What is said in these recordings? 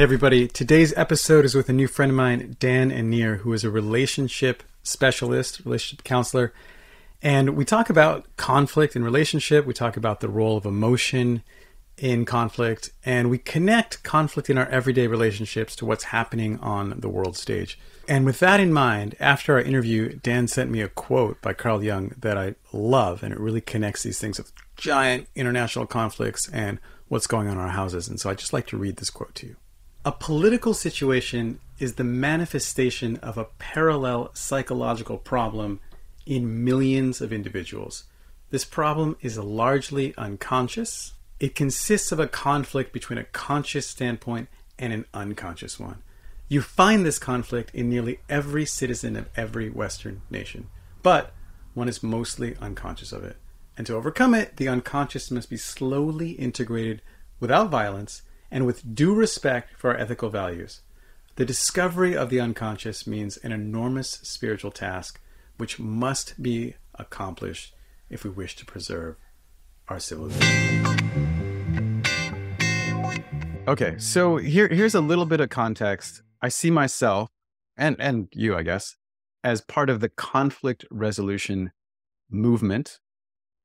Hey everybody, today's episode is with a new friend of mine, Dan Anear, who is a relationship specialist, relationship counselor. And we talk about conflict in relationship, we talk about the role of emotion in conflict, and we connect conflict in our everyday relationships to what's happening on the world stage. And with that in mind, after our interview, Dan sent me a quote by Carl Jung that I love, and it really connects these things of giant international conflicts and what's going on in our houses. And so I'd just like to read this quote to you. "A political situation is the manifestation of a parallel psychological problem in millions of individuals. This problem is largely unconscious. It consists of a conflict between a conscious standpoint and an unconscious one. You find this conflict in nearly every citizen of every Western nation, but one is mostly unconscious of it. And to overcome it, the unconscious must be slowly integrated without violence and with due respect for our ethical values. The discovery of the unconscious means an enormous spiritual task which must be accomplished if we wish to preserve our civilization." Okay, so here's a little bit of context. I see myself, and you, I guess, as part of the conflict resolution movement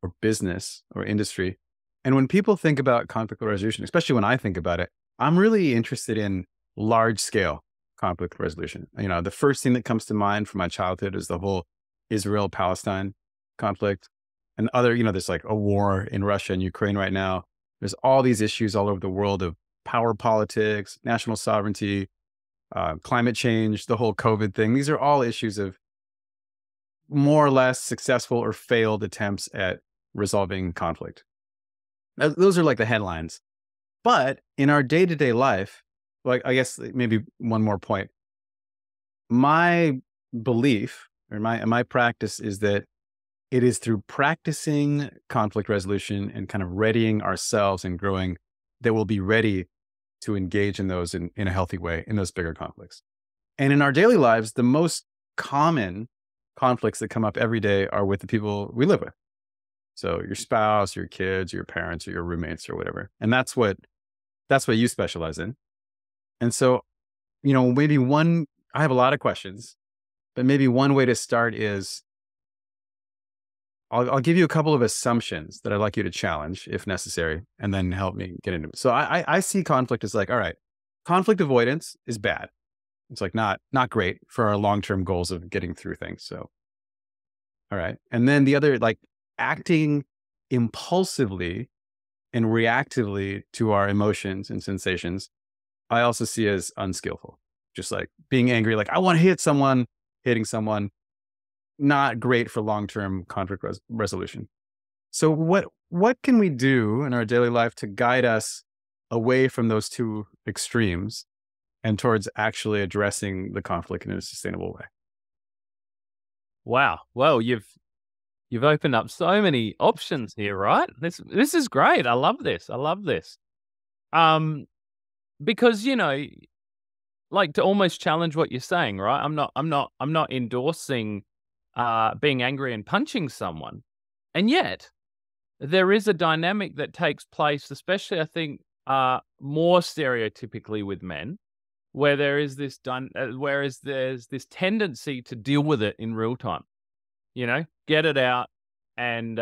or business or industry. And when people think about conflict resolution, especially when I think about it, I'm really interested in large scale conflict resolution. You know, the first thing that comes to mind from my childhood is the whole Israel-Palestine conflict, and other, you know, there's like a war in Russia and Ukraine right now. There's all these issues all over the world of power politics, national sovereignty, climate change, the whole COVID thing. These are all issues of more or less successful or failed attempts at resolving conflict. Now, those are like the headlines. But in our day-to-day life, like, I guess maybe one more point. My belief or my practice is that it is through practicing conflict resolution and kind of readying ourselves and growing that we'll be ready to engage in those in a healthy way, in those bigger conflicts. And in our daily lives, the most common conflicts that come up every day are with the people we live with. So your spouse, your kids, your parents, or your roommates or whatever. And that's what you specialize in. And so, you know, maybe I have a lot of questions, but maybe one way to start is I'll give you a couple of assumptions that I'd like you to challenge if necessary, and then help me get into it. So I see conflict as like, all right, conflict avoidance is bad. It's like not great for our long-term goals of getting through things. So, all right. And then the other, like acting impulsively and reactively to our emotions and sensations, I also see as unskillful. Just like being angry, like I want to hit someone, hitting someone. Not great for long-term conflict resolution. So what can we do in our daily life to guide us away from those two extremes and towards actually addressing the conflict in a sustainable way? Wow. Well, you've opened up so many options here, right? This is great. I love this. Because, you know, like to almost challenge what you're saying, right? I'm not endorsing being angry and punching someone. And yet, there is a dynamic that takes place, especially, I think, more stereotypically with men, where there's this tendency to deal with it in real time, you know, get it out. And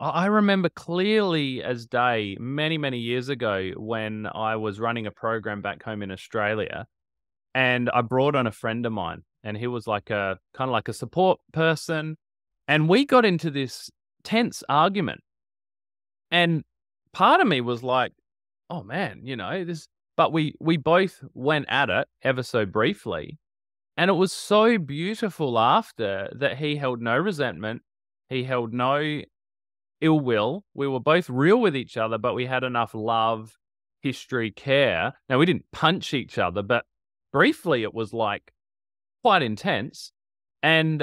I remember clearly as day, many, many years ago, when I was running a program back home in Australia, and I brought on a friend of mine. And he was like a kind of like a support person. And we got into this tense argument. And part of me was like, oh man, you know, this, but we both went at it ever so briefly. And it was so beautiful after that he held no resentment. He held no ill will. We were both real with each other, but we had enough love, history, care. Now, we didn't punch each other, but briefly it was like, quite intense. And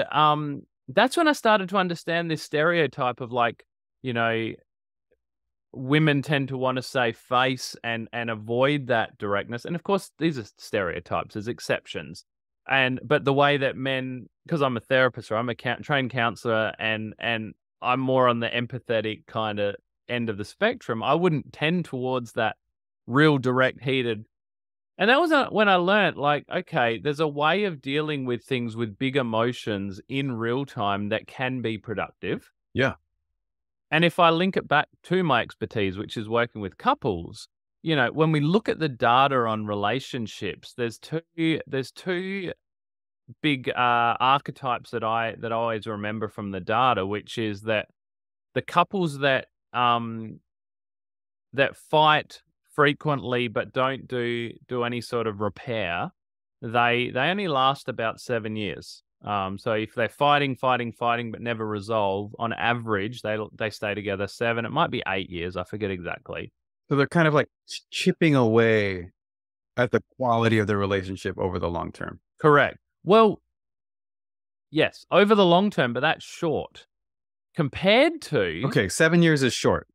that's when I started to understand this stereotype of, like, you know, women tend to want to save face and avoid that directness. And of course, these are stereotypes, there's exceptions. But the way that men, because I'm a therapist, or I'm a trained counselor, and I'm more on the empathetic kind of end of the spectrum, I wouldn't tend towards that real direct heated And that was when I learned, like, okay, there's a way of dealing with things with big emotions in real time that can be productive. Yeah. And if I link it back to my expertise, which is working with couples, you know, when we look at the data on relationships, there's two big archetypes that I always remember from the data, which is that the couples that that fight frequently but don't do any sort of repair, they only last about 7 years. So if they're fighting but never resolve, on average they stay together 7. It might be 8 years. I forget exactly. So they're kind of like chipping away at the quality of the relationship over the long term. Correct. Well, yes, over the long term, but that's short compared to... Okay, 7 years is short.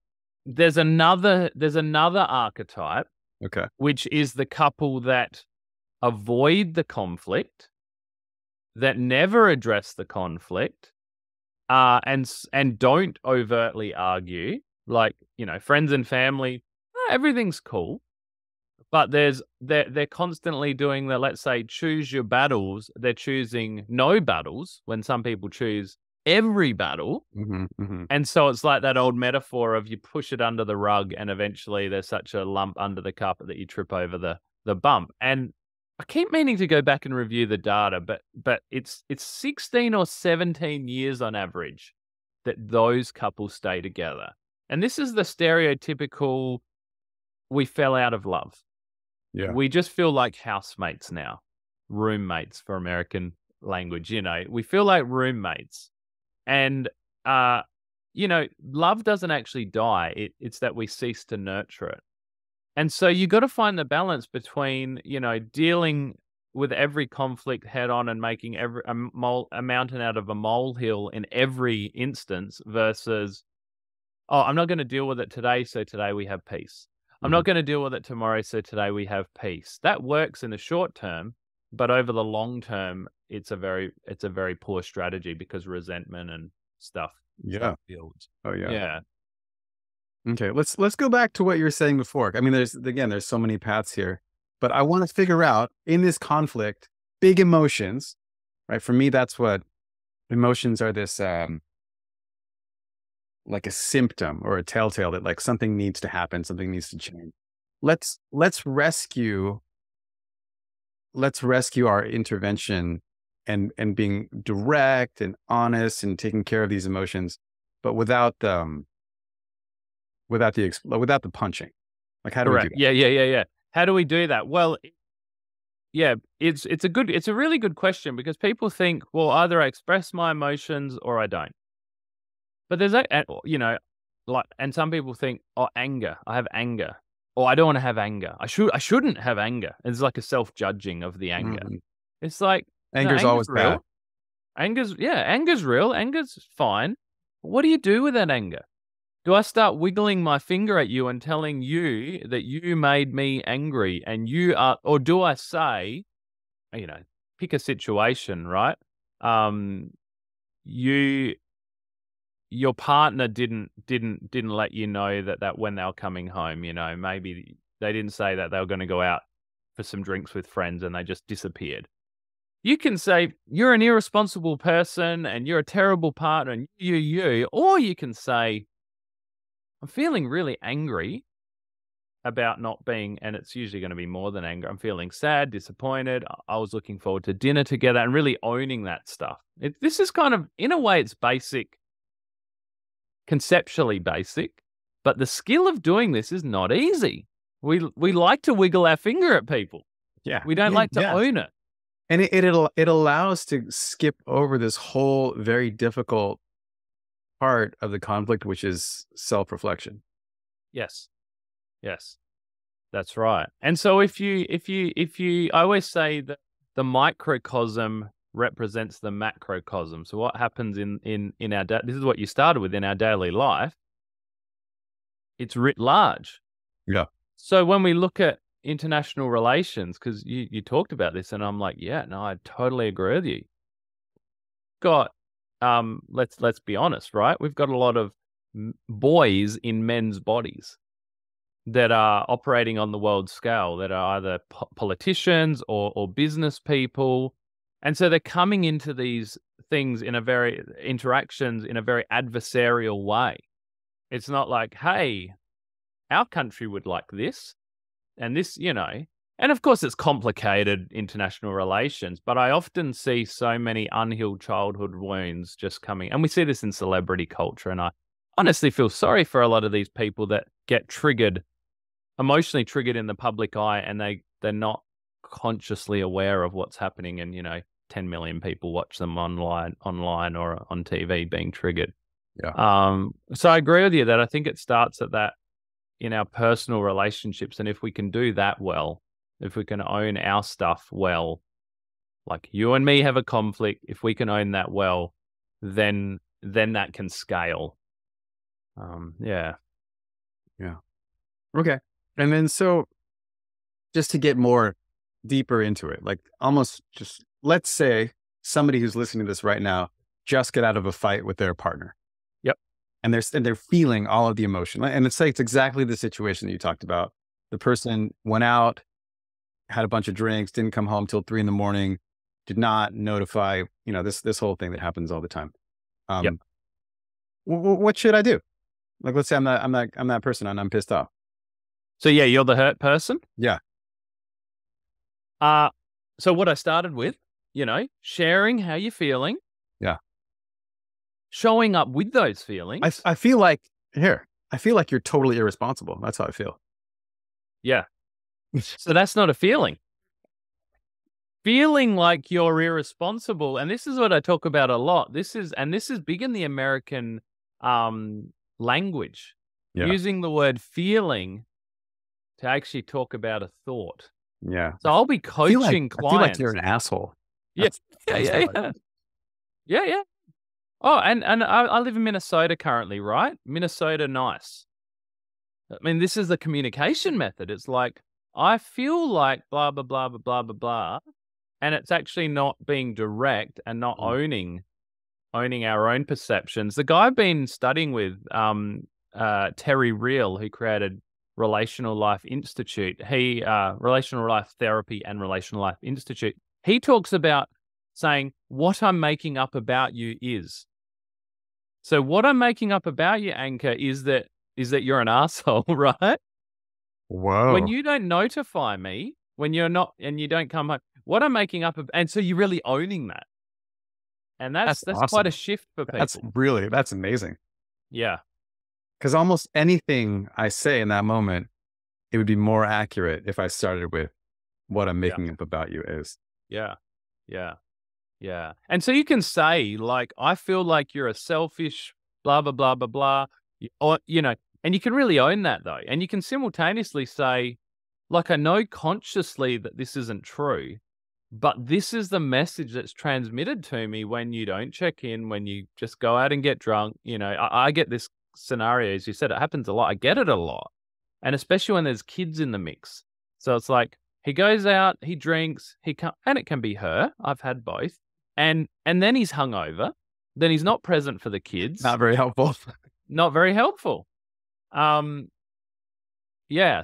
There's another archetype, okay, which is the couple that avoid the conflict, that never address the conflict, and don't overtly argue. Like, you know, friends and family, everything's cool. But they're constantly doing the, let's say, choose your battles. They're choosing no battles when some people choose every battle. Mm-hmm, mm-hmm. And so it's like that old metaphor of you push it under the rug and eventually there's such a lump under the carpet that you trip over the bump. And I keep meaning to go back and review the data, but it's 16 or 17 years on average that those couples stay together. And this is the stereotypical, we fell out of love. Yeah. We just feel like housemates now, roommates for American language, you know, we feel like roommates. And, you know, love doesn't actually die. It's that we cease to nurture it. And so you got to find the balance between, you know, dealing with every conflict head on and making a mountain out of a molehill in every instance versus, oh, I'm not going to deal with it today, so today we have peace. I'm not going to deal with it tomorrow, so today we have peace. That works in the short term, but over the long term, it's a very poor strategy because resentment and stuff builds. Oh yeah. Yeah. Okay, let's go back to what you were saying before. I mean, there's so many paths here, but I want to figure out in this conflict, big emotions, right? For me, that's what emotions are. This like a symptom or a telltale that like something needs to happen, something needs to change. Let's rescue our intervention and being direct and honest and taking care of these emotions, but without the punching. Like, how do we do that? Yeah. How do we do that? Well, yeah, it's a really good question because people think, well, either I express my emotions or I don't. But there's, you know, like, and some people think, oh, anger, I have anger, or I don't want to have anger. I shouldn't have anger. It's like a self-judging of the anger. Mm. It's like, anger's always real. Bad. Anger's real. Anger's fine. What do you do with that anger? Do I start wiggling my finger at you and telling you that you made me angry and you are, or do I say, you know, pick a situation, right? Your partner didn't let you know that when they were coming home, you know, maybe they didn't say that they were going to go out for some drinks with friends and they just disappeared. You can say, you're an irresponsible person and you're a terrible partner and you, or you can say, I'm feeling really angry about not being, and it's usually going to be more than anger. I'm feeling sad, disappointed. I was looking forward to dinner together and really owning that stuff. This is kind of, in a way, it's basic. Conceptually basic, but the skill of doing this is not easy. We like to wiggle our finger at people. Yeah. We don't like to own it. And it allows to skip over this whole very difficult part of the conflict, which is self-reflection. Yes. Yes. That's right. And so if you I always say that the microcosm represents the macrocosm. So what happens in our, this is what you started with, in our daily life, it's writ large. Yeah. So when we look at international relations, because you talked about this and I'm like, yeah, no, I totally agree with you. Got, let's be honest, right? We've got a lot of boys in men's bodies. that are operating on the world scale, that are either politicians or business people. And so they're coming into these things in a very adversarial way. It's not like, hey, our country would like this and this, you know. And of course, it's complicated international relations, but I often see so many unhealed childhood wounds just coming. And we see this in celebrity culture. And I honestly feel sorry for a lot of these people that get triggered, emotionally triggered in the public eye, and they're not consciously aware of what's happening. And, you know, 10 million people watch them online or on TV being triggered. Yeah. So I agree with you that I think it starts at that in our personal relationships. And if we can do that well, if we can own our stuff well, like you and me have a conflict, if we can own that well, then that can scale. Yeah. Okay. And then so just to get more deeper into it, like almost just let's say somebody who's listening to this right now just get out of a fight with their partner. Yep. And they're feeling all of the emotion. And it's exactly the situation that you talked about. The person went out, had a bunch of drinks, didn't come home till 3 a.m, did not notify, you know, this whole thing that happens all the time. Yep. What should I do? Like, let's say I'm that person and I'm pissed off. So yeah, you're the hurt person. Yeah. So what I started with, you know, sharing how you're feeling. Yeah. Showing up with those feelings. I feel like you're totally irresponsible. That's how I feel. Yeah. So that's not a feeling. Feeling like you're irresponsible. And this is what I talk about a lot. This is big in the American language. Yeah. Using the word feeling to actually talk about a thought. Yeah. So I'll be coaching clients. I feel like you're an asshole. Yes. Yeah. Oh, and I live in Minnesota currently, right? Minnesota nice. I mean, this is the communication method. It's like, I feel like blah, blah, blah, blah, blah, blah, blah. And it's actually not being direct and not owning our own perceptions. The guy I've been studying with, Terry Real, who created Relational Life Therapy and Relational Life Institute, he talks about saying, what I'm making up about you is. So what I'm making up about you, Anchor, is that you're an asshole, right? Wow. When you don't notify me, when you're not, and you don't come home, what I'm making up, and so you're really owning that. And that's awesome. Quite a shift for people. That's amazing. Yeah. Because almost anything I say in that moment, it would be more accurate if I started with what I'm making up about you is. Yeah. And so you can say like, I feel like you're a selfish, blah, blah, blah, blah, blah, or, you know. And you can really own that though. And you can simultaneously say, like, I know consciously that this isn't true, but this is the message that's transmitted to me when you don't check in, when you just go out and get drunk. You know, I get this scenario, as you said, it happens a lot. I get it a lot. And especially when there's kids in the mix. So it's like, he goes out, he drinks, and it can be her. I've had both. And then he's hungover. Then he's not present for the kids. Not very helpful.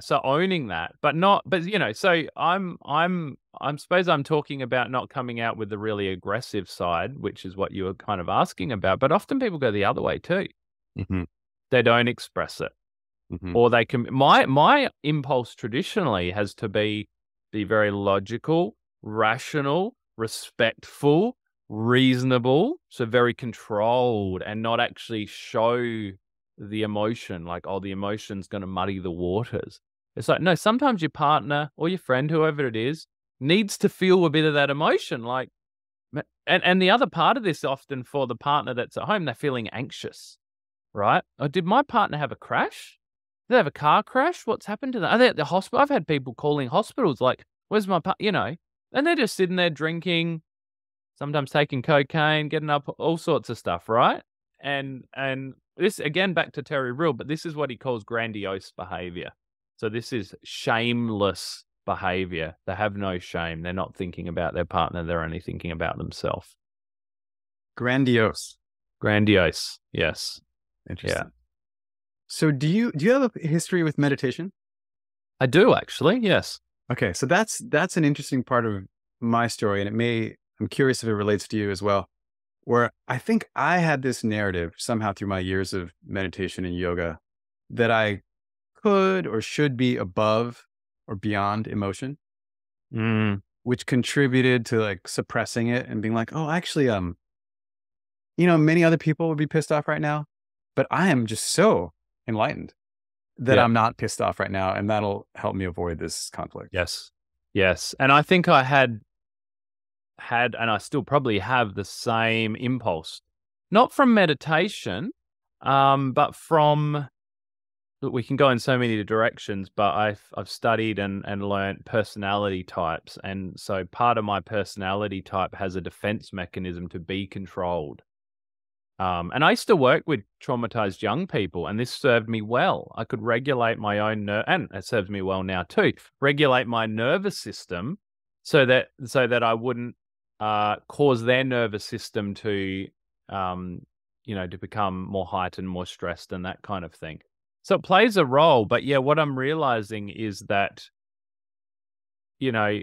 So owning that, but you know, so I suppose I'm talking about not coming out with the really aggressive side, which is what you were kind of asking about, but often people go the other way too. Mm-hmm. They don't express it, mm-hmm. or they can, my impulse traditionally has to be very logical, rational, respectful, reasonable. So very controlled and not actually show the emotion, like, oh, the emotion's going to muddy the waters. It's like, no, sometimes your partner or your friend, whoever it is, needs to feel a bit of that emotion. Like, and the other part of this often for the partner that's at home, they're feeling anxious, right? Oh, did my partner have a crash? Did they have a car crash? What's happened to them? Are they at the hospital? I've had people calling hospitals like, where's my partner, you know, and they're just sitting there drinking, sometimes taking cocaine, getting up, all sorts of stuff, right? And this, again, back to Terry Real, but this is what he calls grandiose behavior. So this is shameless behavior. They have no shame. They're not thinking about their partner. They're only thinking about themselves. Grandiose. Yes. Interesting. Yeah. So do you have a history with meditation? I do actually, yes. Okay, so that's an interesting part of my story, and I'm curious if it relates to you as well, where I think I had this narrative somehow through my years of meditation and yoga that I could or should be above or beyond emotion, which contributed to like suppressing it and being like, oh, actually, you know, many other people would be pissed off right now, but I am just so enlightened that I'm not pissed off right now. And that'll help me avoid this conflict. Yes. Yes. And I think I had, and I still probably have the same impulse, not from meditation, but from, we can go in so many directions, but I've studied and learned personality types. And so part of my personality type has a defense mechanism to be controlled. And I used to work with traumatized young people, and this served me well. I could regulate my own nerve, and it serves me well now too, regulate my nervous system so that I wouldn't cause their nervous system to, you know, to become more heightened, more stressed and that kind of thing. So it plays a role. But yeah, what I'm realizing is that, you know,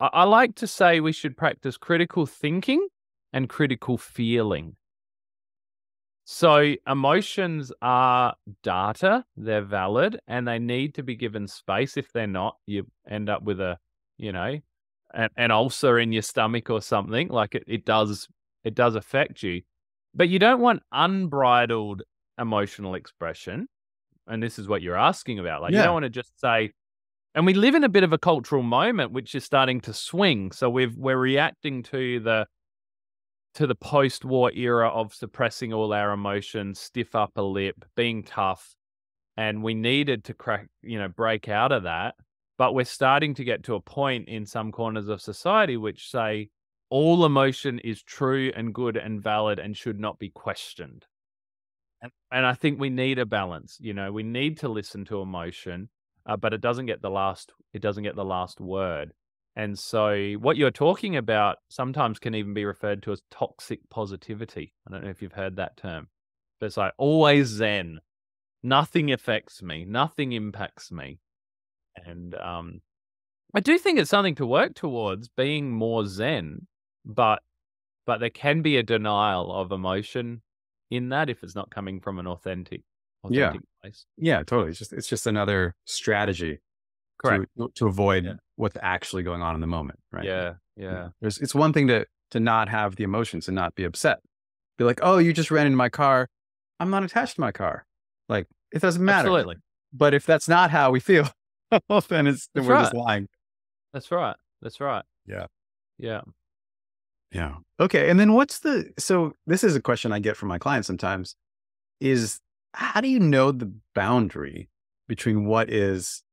I like to say we should practice critical thinking and critical feeling. So emotions are data, they're valid, and they need to be given space. If they're not, you end up with a, you know, an ulcer in your stomach or something. Like it does affect you, but you don't want unbridled emotional expression. And this is what you're asking about. Like you don't want to just say, and we live in a bit of a cultural moment, which is starting to swing. So we're reacting to the post-war era of suppressing all our emotions, stiff upper lip, being tough. And we needed to break out of that. But we're starting to get to a point in some corners of society which say all emotion is true and good and valid and should not be questioned. And I think we need a balance. You know, we need to listen to emotion, but it doesn't get the last word. And so what you're talking about sometimes can even be referred to as toxic positivity. I don't know if you've heard that term, but it's like always Zen. Nothing affects me. Nothing impacts me. And I do think it's something to work towards, being more Zen, but there can be a denial of emotion in that if it's not coming from an authentic place. Yeah, totally. It's just another strategy. Correct. To avoid what's actually going on in the moment, right? Yeah, yeah. It's one thing to not have the emotions and not be upset. Be like, oh, you just ran into my car. I'm not attached to my car. Like, it doesn't matter. Absolutely. But if that's not how we feel, then we're just lying. That's right. That's right. Yeah. Yeah. Yeah. Okay. And then so this is a question I get from my clients sometimes is, how do you know the boundary between what is,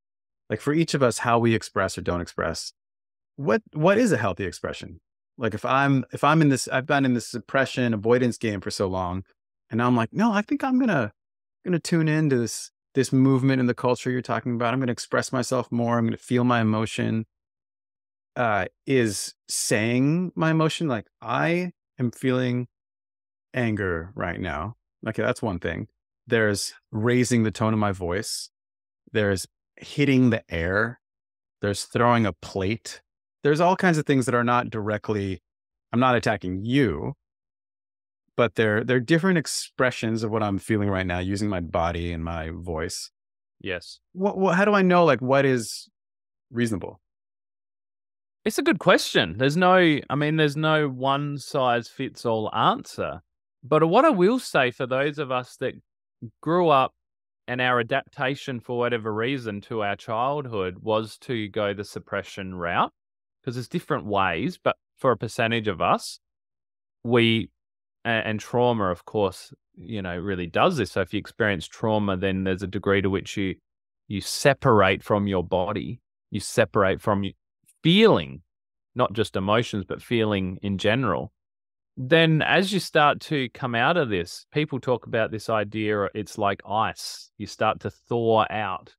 like for each of us, how we express or don't express, what is a healthy expression? Like if I'm in this, I've been in this suppression avoidance game for so long, and now I'm like, no, I think I'm going to tune into this movement in the culture you're talking about. I'm going to express myself more. I'm going to feel my emotion. Is saying my emotion, like I am feeling anger right now. Okay. That's one thing. There's raising the tone of my voice. There's hitting the air. There's throwing a plate. There's all kinds of things that are not directly, I'm not attacking you, but they're different expressions of what I'm feeling right now, using my body and my voice. Yes. How do I know, like, what is reasonable? It's a good question. There's no one size fits all answer, but what I will say for those of us that grew up and our adaptation for whatever reason to our childhood was to go the suppression route, because there's different ways, but for a percentage of us, and trauma, of course, you know, really does this. So if you experience trauma, then there's a degree to which you separate from your body, you separate from feeling, not just emotions, but feeling in general. Then as you start to come out of this, people talk about this idea, it's like ice. You start to thaw out,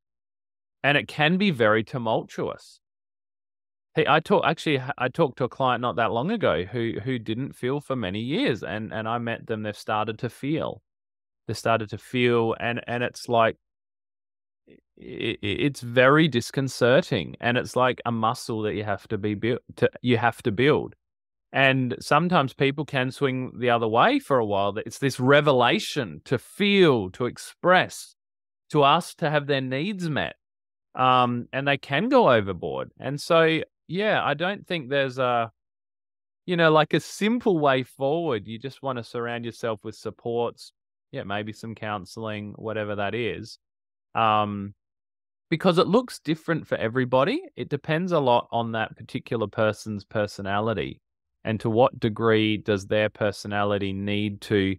and it can be very tumultuous. Hey, I talked to a client not that long ago who didn't feel for many years, and I met them, they've started to feel. And it's like, it's very disconcerting, and it's like a muscle that you have to build. And sometimes people can swing the other way for a while. It's this revelation to feel, to express, to ask to have their needs met. And they can go overboard. And so, yeah, I don't think there's a, you know, like a simple way forward. You just want to surround yourself with supports. Yeah, maybe some counseling, whatever that is. Because it looks different for everybody. It depends a lot on that particular person's personality. And to what degree does their personality need to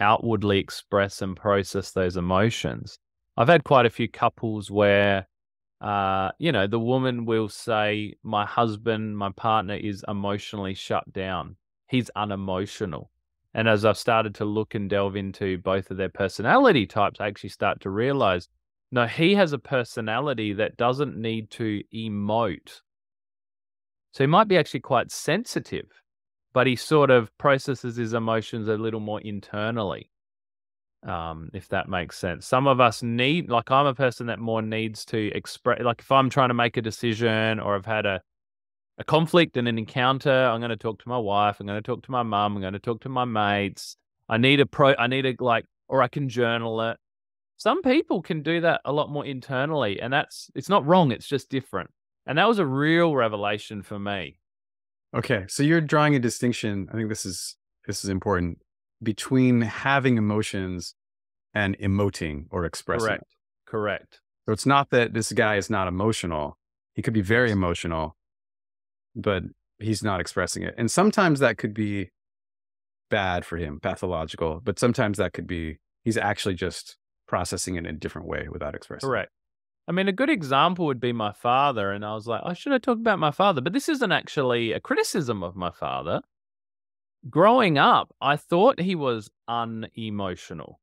outwardly express and process those emotions? I've had quite a few couples where, you know, the woman will say, my husband, my partner is emotionally shut down. He's unemotional. And as I've started to look and delve into both of their personality types, I actually start to realize, no, he has a personality that doesn't need to emote. So he might be actually quite sensitive, but he sort of processes his emotions a little more internally, if that makes sense. Some of us need, like I'm a person that more needs to express, like if I'm trying to make a decision or I've had a conflict and an encounter, I'm going to talk to my wife, I'm going to talk to my mum, I'm going to talk to my mates. Or I can journal it. Some people can do that a lot more internally, and it's not wrong, it's just different. And that was a real revelation for me. Okay. So you're drawing a distinction. I think this is important, between having emotions and emoting or expressing. Correct. So it's not that this guy is not emotional. He could be very emotional, but he's not expressing it. And sometimes that could be bad for him, pathological, but sometimes that could be, he's actually just processing it in a different way without expressing. Correct. I mean, a good example would be my father. And I was like, oh, should I talk about my father? But this isn't actually a criticism of my father. Growing up, I thought he was unemotional.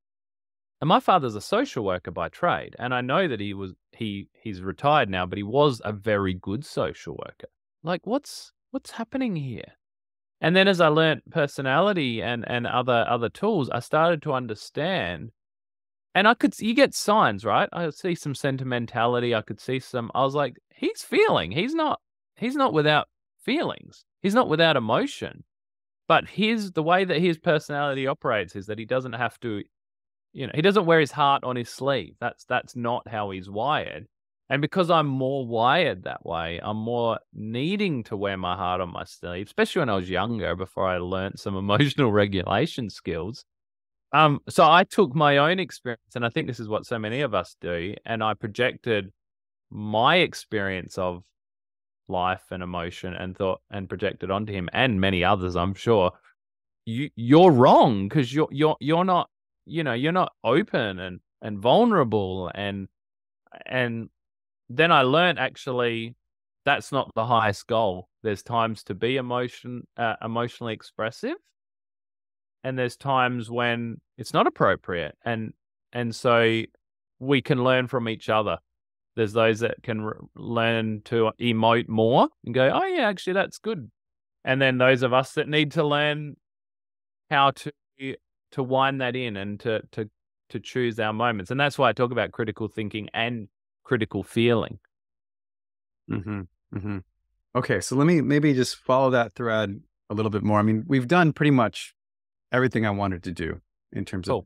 And my father's a social worker by trade. And I know that he's retired now, but he was a very good social worker. Like, what's happening here? And then as I learned personality and other tools, I started to understand. And you get signs, right? I see some sentimentality. I was like, he's feeling. He's not without feelings. He's not without emotion. But the way that his personality operates is that he doesn't have to, you know, he doesn't wear his heart on his sleeve. That's not how he's wired. And because I'm more wired that way, I'm more needing to wear my heart on my sleeve, especially when I was younger, before I learned some emotional regulation skills. So I took my own experience, and I think this is what so many of us do, and I projected my experience of life and emotion and thought and projected onto him and many others, I'm sure. You're wrong, because you're not, you know, you're not open and vulnerable, and then I learned actually that's not the highest goal. There's times to be emotionally expressive, and there's times when it's not appropriate. And so we can learn from each other. There's those that can learn to emote more and go, oh, yeah, actually, that's good. And then those of us that need to learn how to wind that in and to choose our moments. And that's why I talk about critical thinking and critical feeling. Mm-hmm. Mm-hmm. Okay, so let me maybe just follow that thread a little bit more. I mean, we've done pretty much everything I wanted to do in terms of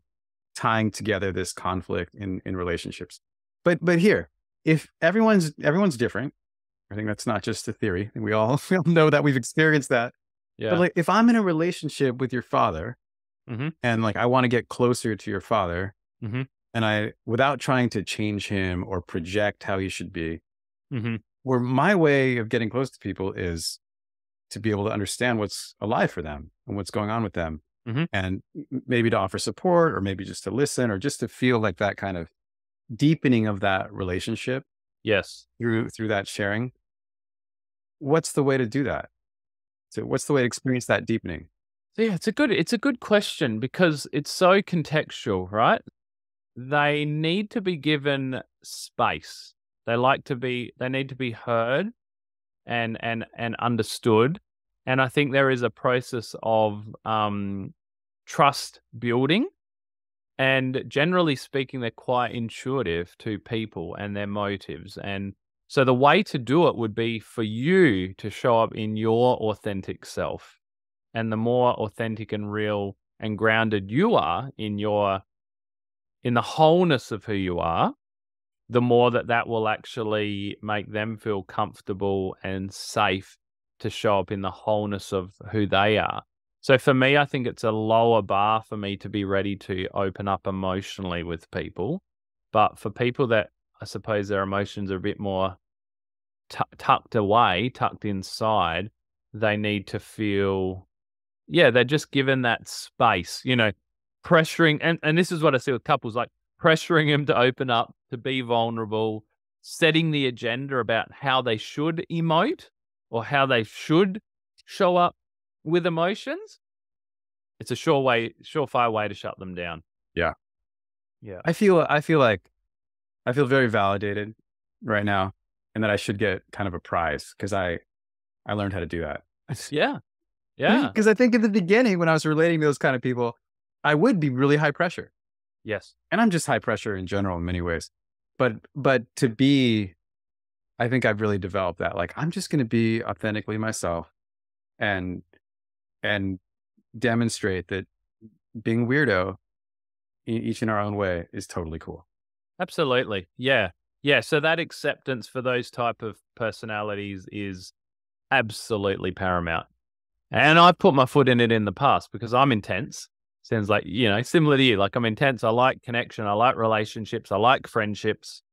tying together this conflict in relationships. But here, if everyone's different, I think that's not just a theory. I think we all know that, we've experienced that. Yeah. But like, if I'm in a relationship with your father, mm-hmm. and like, I want to get closer to your father, mm-hmm. and without trying to change him or project how he should be, mm-hmm. where my way of getting close to people is to be able to understand what's alive for them and what's going on with them. Mm-hmm. And maybe to offer support, or maybe just to listen, or just to feel like that kind of deepening of that relationship. Yes. Through that sharing. What's the way to do that? So what's the way to experience that deepening? So yeah, it's a good question, because it's so contextual, right? They need to be given space. They need to be heard and understood. And I think there is a process of trust building And generally speaking, they're quite intuitive to people and their motives. And so the way to do it would be for you to show up in your authentic self. And the more authentic and real and grounded you are in the wholeness of who you are, the more that will actually make them feel comfortable and safe to show up in the wholeness of who they are. So for me, I think it's a lower bar for me to be ready to open up emotionally with people. But for people that, I suppose, their emotions are a bit more tucked away, tucked inside, they need to feel, yeah, they're just given that space, you know, pressuring. And this is what I see with couples, like pressuring them to open up, to be vulnerable, setting the agenda about how they should emote or how they should show up with emotions. It's a surefire way to shut them down. Yeah. Yeah. I feel very validated right now, and that I should get kind of a prize because I learned how to do that. Yeah. Yeah. Because I think in the beginning, when I was relating to those kind of people, I would be really high pressure. Yes. And I'm just high pressure in general in many ways, but to be, I think I've really developed that. Like, I'm just going to be authentically myself and demonstrate that being weirdo, each in our own way, is totally cool. Absolutely. Yeah. Yeah. So that acceptance for those type of personalities is absolutely paramount. And I've put my foot in it in the past because I'm intense. Sounds like, you know, similar to you, like I'm intense. I like connection. I like relationships. I like friendships.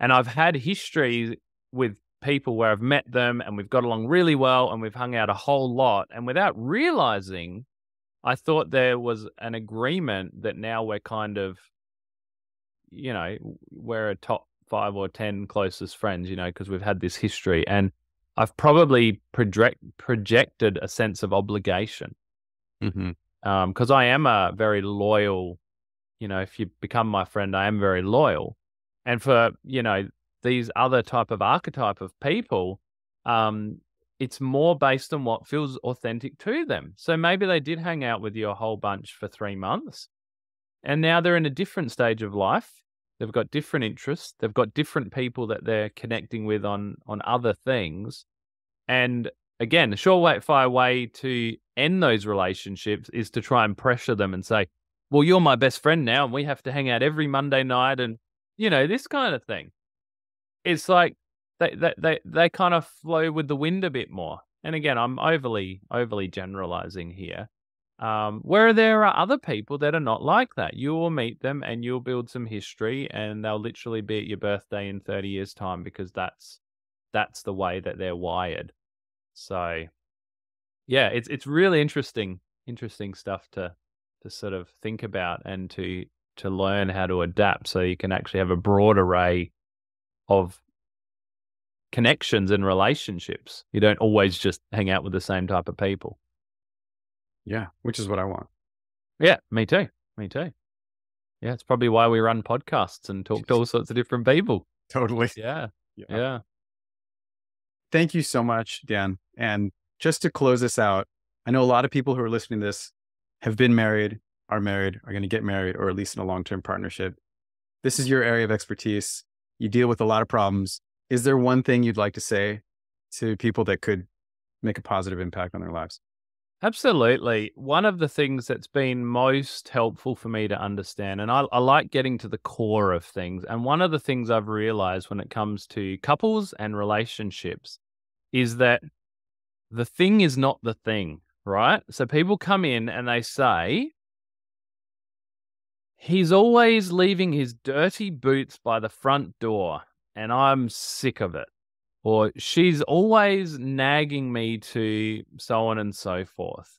And I've had histories with people where I've met them and we've got along really well and we've hung out a whole lot. And without realizing, I thought there was an agreement that now we're kind of, you know, we're a top 5 or 10 closest friends, you know, because we've had this history. And I've probably projected a sense of obligation. Mm-hmm. Because I am a very loyal, you know, if you become my friend, I am very loyal. And for, you know, these other type of archetype of people, it's more based on what feels authentic to them. So maybe they did hang out with you a whole bunch for 3 months, and now they're in a different stage of life. They've got different interests. They've got different people that they're connecting with on other things. And again, a surefire way to end those relationships is to try and pressure them and say, well, you're my best friend now, and we have to hang out every Monday night and, you know, this kind of thing. It's like they kind of flow with the wind a bit more. And again, I'm overly generalizing here. Where there are other people that are not like that. You will meet them and you'll build some history, and they'll literally be at your birthday in 30 years' time because that's the way that they're wired. So yeah, it's really interesting stuff to sort of think about and to learn how to adapt so you can actually have a broad array of connections and relationships. You don't always just hang out with the same type of people. Yeah, which is what I want. Yeah, me too. Yeah, it's probably why we run podcasts and talk to all sorts of different people. Totally. Yeah. Thank you so much, Dan. And just to close this out, I know a lot of people who are listening to this have been married, are going to get married, or at least in a long-term partnership. This is your area of expertise. You deal with a lot of problems. Is there one thing you'd like to say to people that could make a positive impact on their lives? Absolutely. One of the things that's been most helpful for me to understand, and I like getting to the core of things. And one of the things I've realized when it comes to couples and relationships is that the thing is not the thing, right? So people come in and they say, he's always leaving his dirty boots by the front door and I'm sick of it. Or she's always nagging me to so on and so forth.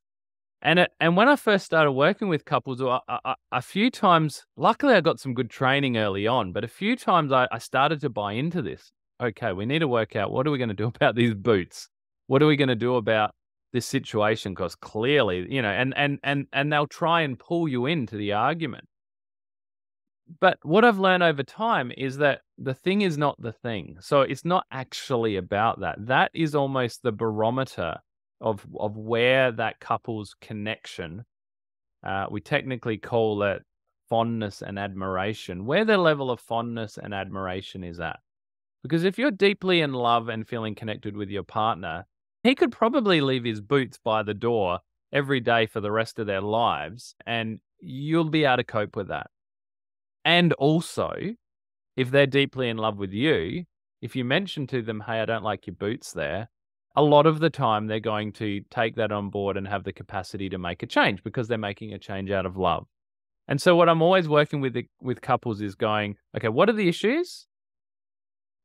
And when I first started working with couples, a few times, luckily I got some good training early on, but a few times I started to buy into this. Okay, we need to work out, what are we going to do about these boots? What are we going to do about this situation? Because clearly, you know, and they'll try and pull you into the argument. But what I've learned over time is that the thing is not the thing. So it's not actually about that. That is almost the barometer of where that couple's connection, we technically call it fondness and admiration, where their level of fondness and admiration is at. Because if you're deeply in love and feeling connected with your partner, he could probably leave his boots by the door every day for the rest of their lives, and you'll be able to cope with that. And also, if they're deeply in love with you, if you mention to them, hey, I don't like your boots there, a lot of the time they're going to take that on board and have the capacity to make a change because they're making a change out of love. And so what I'm always working with couples is going, okay, what are the issues?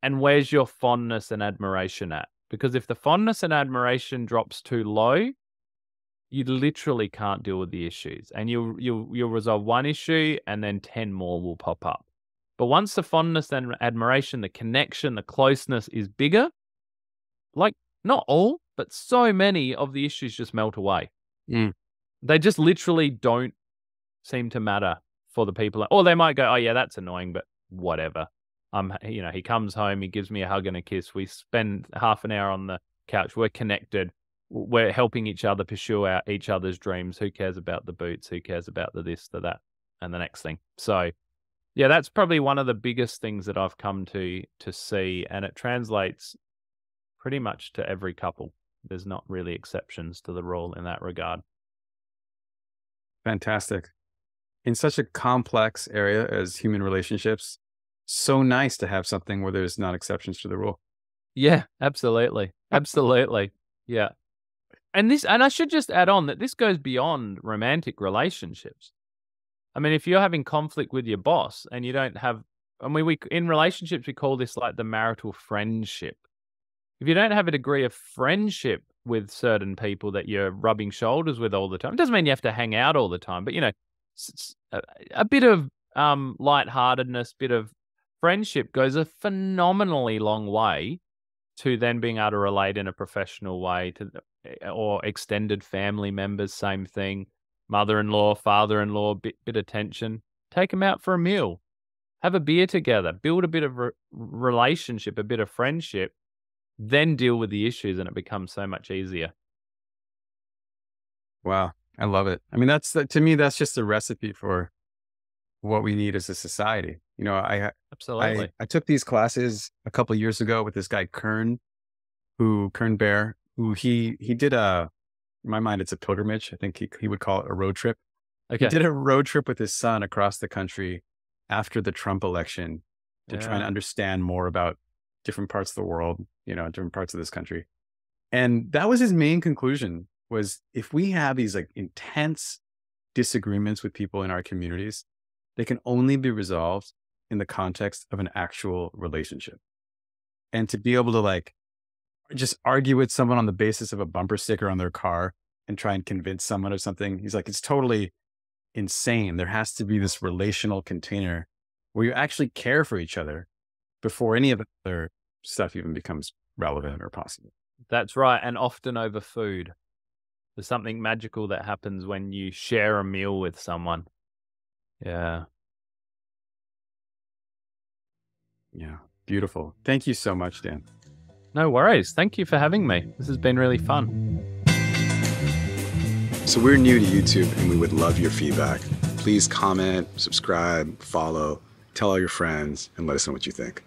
And where's your fondness and admiration at? Because if the fondness and admiration drops too low, you literally can't deal with the issues. And you'll resolve one issue and then 10 more will pop up. But once the fondness and admiration, the connection, the closeness is bigger, like not all, but so many of the issues just melt away. Mm. They just literally don't seem to matter for the people. Or they might go, oh yeah, that's annoying, but whatever. You know, he comes home, he gives me a hug and a kiss. We spend half an hour on the couch. We're connected. We're helping each other pursue each other's dreams. Who cares about the boots? Who cares about the this, the that, and the next thing? So yeah, that's probably one of the biggest things that I've come to see. And it translates pretty much to every couple. There's not really exceptions to the rule in that regard. Fantastic. In such a complex area as human relationships, so nice to have something where there's not exceptions to the rule. Yeah, absolutely. Absolutely. Yeah. And I should just add on that this goes beyond romantic relationships. I mean, if you're having conflict with your boss and you don't have, I mean, in relationships, we call this like the marital friendship. If you don't have a degree of friendship with certain people that you're rubbing shoulders with all the time, it doesn't mean you have to hang out all the time, but, you know, a bit of lightheartedness, bit of friendship goes a phenomenally long way to then being able to relate in a professional way to, or extended family members, same thing, mother-in-law, father-in-law, bit of tension, take them out for a meal, have a beer together, build a bit of relationship, a bit of friendship, then deal with the issues and it becomes so much easier. Wow. I love it. I mean, that's, to me, that's just a recipe for what we need as a society. You know, I took these classes a couple of years ago with this guy, Kern Bear, who he did a, in my mind, it's a pilgrimage. I think he would call it a road trip. Okay. He did a road trip with his son across the country after the Trump election to try and understand more about different parts of the world, you know, different parts of this country. And that was his main conclusion was if we have these like intense disagreements with people in our communities, they can only be resolved in the context of an actual relationship. And to be able to like just argue with someone on the basis of a bumper sticker on their car and try and convince someone of something, he's like, it's totally insane. There has to be this relational container where you actually care for each other before any of the other stuff even becomes relevant or possible. That's right. And often over food. There's something magical that happens when you share a meal with someone. Yeah. Yeah. Beautiful. Thank you so much, Dan. No worries. Thank you for having me. This has been really fun. So we're new to YouTube and we would love your feedback. Please comment, subscribe, follow, tell all your friends, and let us know what you think.